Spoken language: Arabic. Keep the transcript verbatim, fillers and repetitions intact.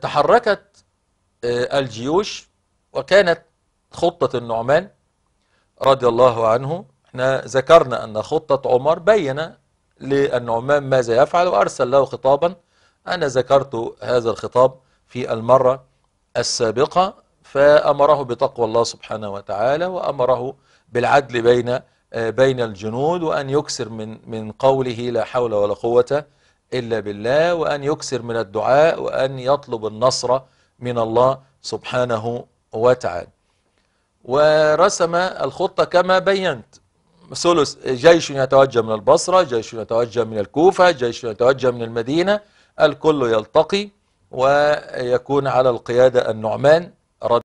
تحركت الجيوش، وكانت خطة النعمان رضي الله عنه، احنا ذكرنا أن خطة عمر بين للنعمان ماذا يفعل وأرسل له خطابا، أنا ذكرت هذا الخطاب في المرة السابقة، فأمره بتقوى الله سبحانه وتعالى، وأمره بالعدل بين بين الجنود، وأن يكثر من من قوله لا حول ولا قوة إلا بالله، وأن يكثر من الدعاء، وأن يطلب النصر من الله سبحانه وتعالى. ورسم الخطة كما بينت، ثلث جيش يتوجه من البصرة، جيش يتوجه من الكوفة، جيش يتوجه من المدينة، الكل يلتقي، ويكون على القيادة النعمان رضي الله عنه.